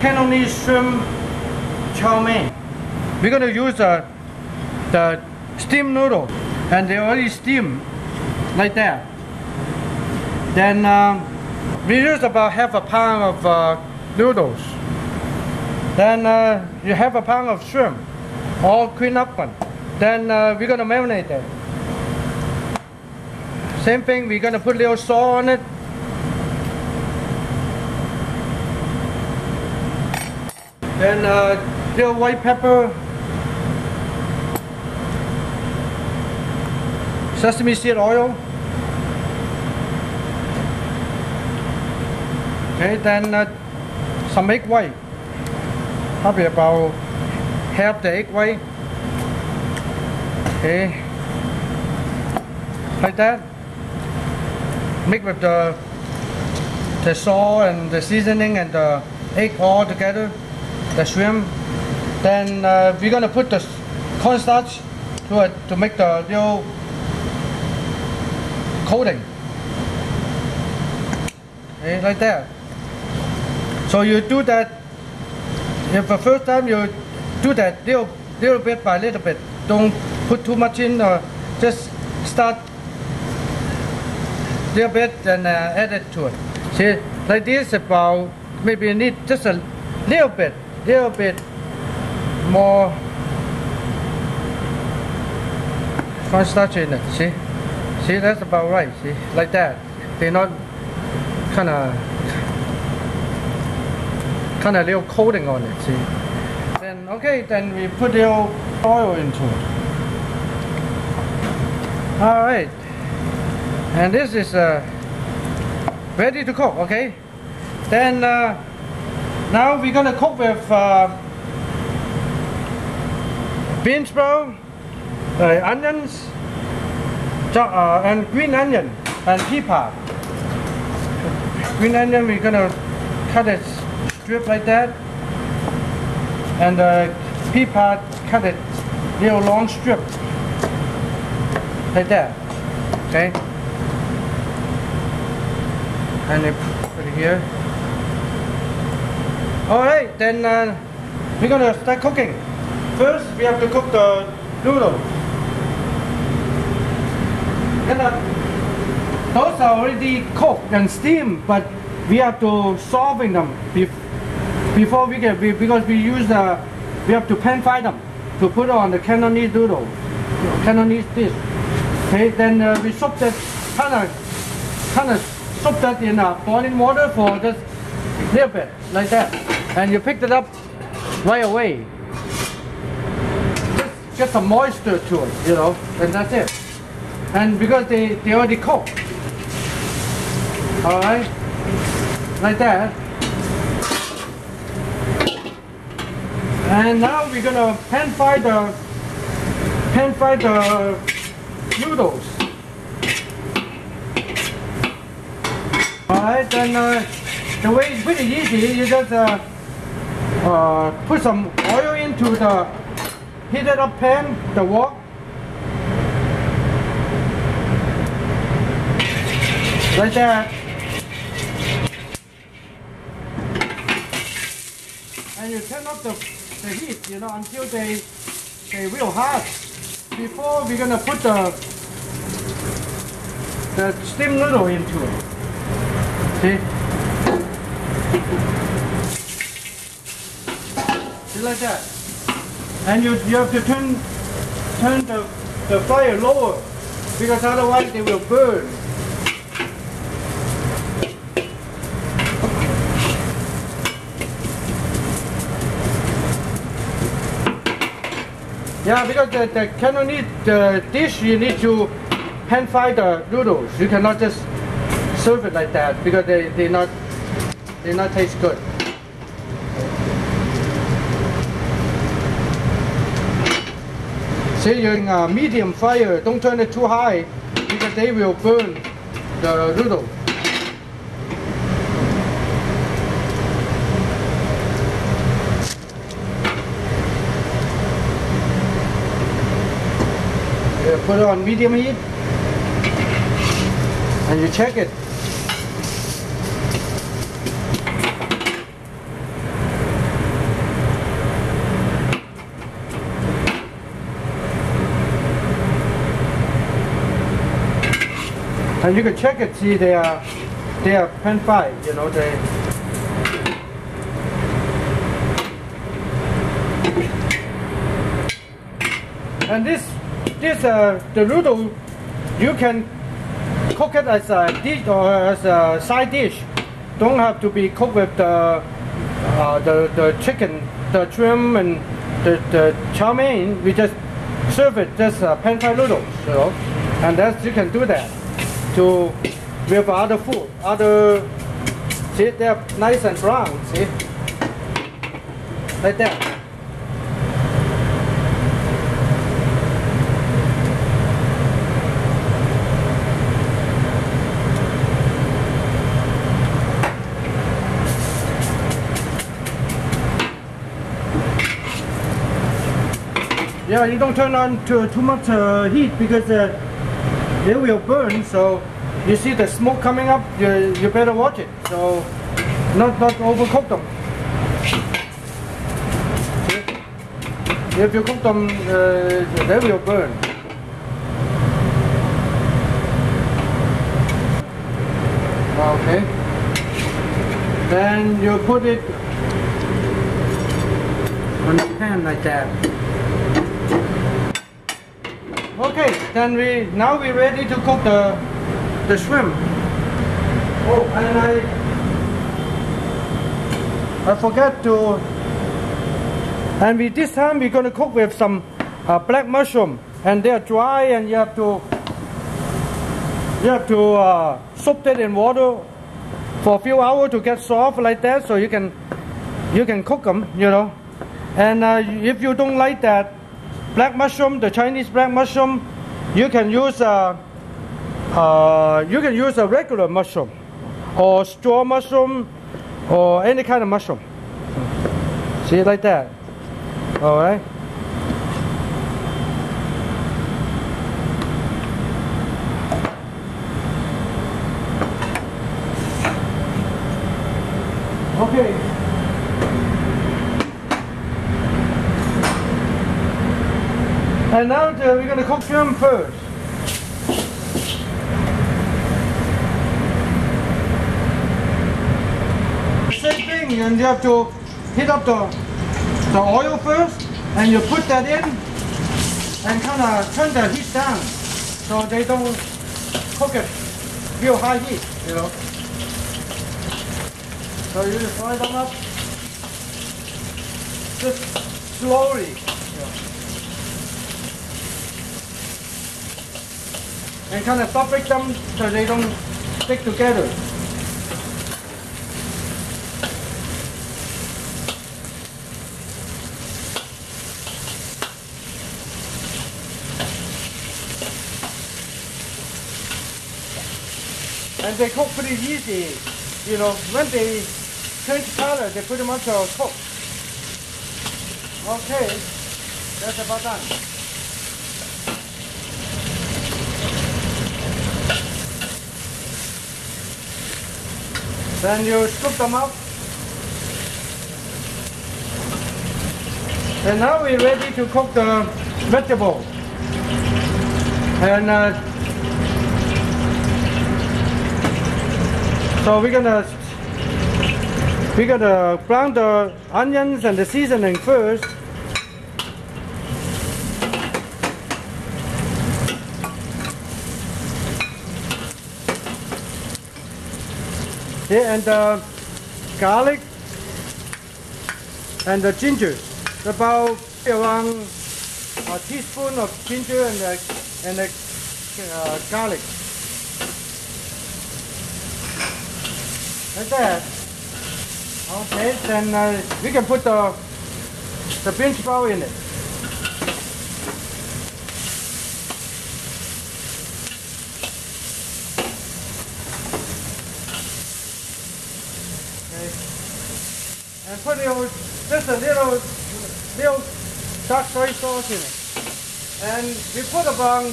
Cantonese shrimp chow mein. We're going to use the steam noodle, and they already steam like that. Then we use about half a pound of noodles. Then you have a pound of shrimp, all clean up one. Then we're going to marinate that. Same thing, we're going to put a little salt on it. Then little white pepper, sesame seed oil. Okay, then some egg white, probably about half the egg white. Okay, like that. Mix with the salt and the seasoning and the egg all together, the shrimp. Then we're gonna put the cornstarch to it to make the little coating. Okay, like that. So you do that. If the first time you do that little bit by little bit, don't put too much in. Just start little bit and add it to it. See, like this about, maybe you need just a little bit more cornstarch in it. See, see, that's about right. See, like that. They're not kind of little coating on it. See. Then okay, then we put little oil into it. All right. And this is ready to cook, okay? Then now we're gonna cook with bean sprout, onions, and green onion and pea pod. Green onion, we're gonna cut it strip like that, and pea pod, cut it little long strip like that, okay? And I put it here. Alright, then we're gonna start cooking. First, we have to cook the noodle. Then, those are already cooked and steamed, but we have to soften them before we get, because we use we have to pan fry them to put on the Cantonese noodle, Cantonese dish. Okay, then we soak that kind of. Soak that in boiling water for just a little bit, like that. And you pick it up right away. Just get some moisture to it, you know, and that's it. And because they already cooked. Alright? Like that. And now we're gonna pan fry the noodles. Alright, then the way is pretty easy, you just put some oil into the heated up pan, the wok. Like that. And you turn up the heat, you know, until they real hot. Before we're gonna put the steamed noodle into it. See? See, like that. And you have to turn the fire lower, because otherwise they will burn. Yeah, because the Cantonese dish, you need to pan fry the noodles. You cannot just serve it like that, because they not taste good. See, you're in a medium fire, don't turn it too high, because they will burn the noodle. You put it on medium heat and you check it. And you can check it, see they are pan fried, you know, And this the noodle, you can cook it as a dish or as a side dish. Don't have to be cooked with the chicken, the shrimp, and the chow mein. We just serve it just pan fried noodles, you know. And that's, you can do that to with other food, other. See, they're nice and brown. See, like that. Yeah, you don't turn on too much heat because they will burn. So you see the smoke coming up. You better watch it. So not overcook them. If you cook them, they will burn. Okay. Then you put it on the pan like that. Okay, then now we're ready to cook the shrimp. Oh, and I forgot to. And this time we're gonna cook with some black mushroom, and they are dry, and you have to soak it in water for a few hours to get soft like that, so you can cook them, you know. And if you don't like that. Black mushroom, the Chinese black mushroom, you can use a regular mushroom, or straw mushroom, or any kind of mushroom. See, like that. All right. Okay. And now we're going to cook shrimp first. Same thing, and you have to heat up the oil first, and you put that in, and kind of turn the heat down, so they don't cook it real high heat, you know. So you just fry them up, just slowly. You know. And kind of separate them so they don't stick together. And they cook pretty easy, you know. When they change color, they pretty much are cooked. Okay, that's about done. Then you scoop them up. And now we're ready to cook the vegetable. And so we're gonna brown the onions and the seasoning first. Yeah, and the garlic and the ginger, about around a teaspoon of ginger and garlic. Like that. Okay, then we can put the bean sprouts in it. And put just a little dark soy sauce in it. And we put about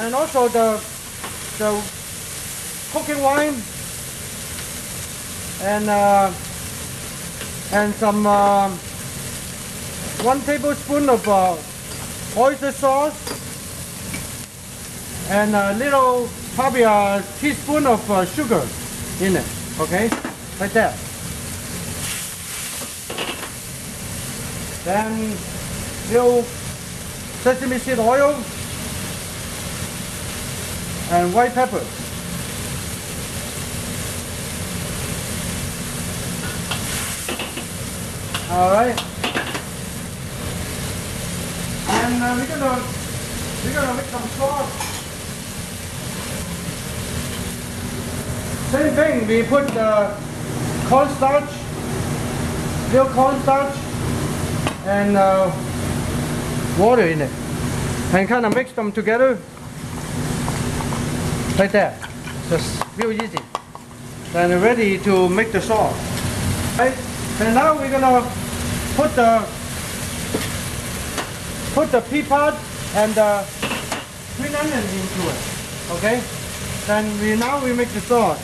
and also the cooking wine and some 1 tablespoon of oyster sauce and a little, probably a teaspoon of sugar in it, okay, like that. Then little sesame seed oil and white pepper. All right, and we're gonna make some sauce. Same thing, we put cornstarch, little cornstarch, and water in it, and kind of mix them together like that. Just real easy. Then ready to make the sauce. Right, and now we're gonna put the pea pod and the green onion into it. Okay? Then now we make the sauce.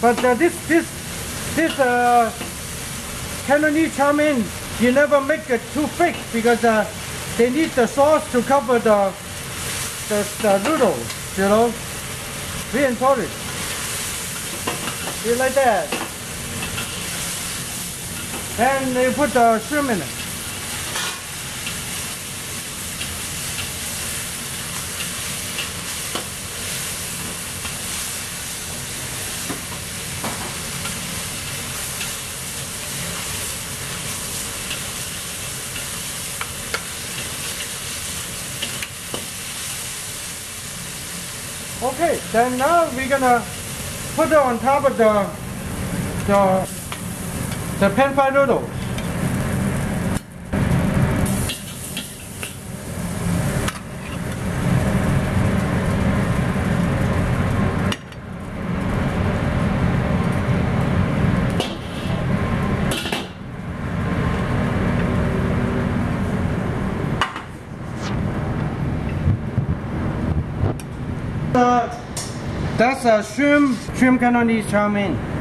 But this Cantonese chow mein, you never make it too thick because they need the sauce to cover the noodles, you know. We import it. Do like that. Then they put the shrimp in it. Okay, then now we're gonna put it on top of the pan fried noodles. That's a shrimp Cantonese chow mein.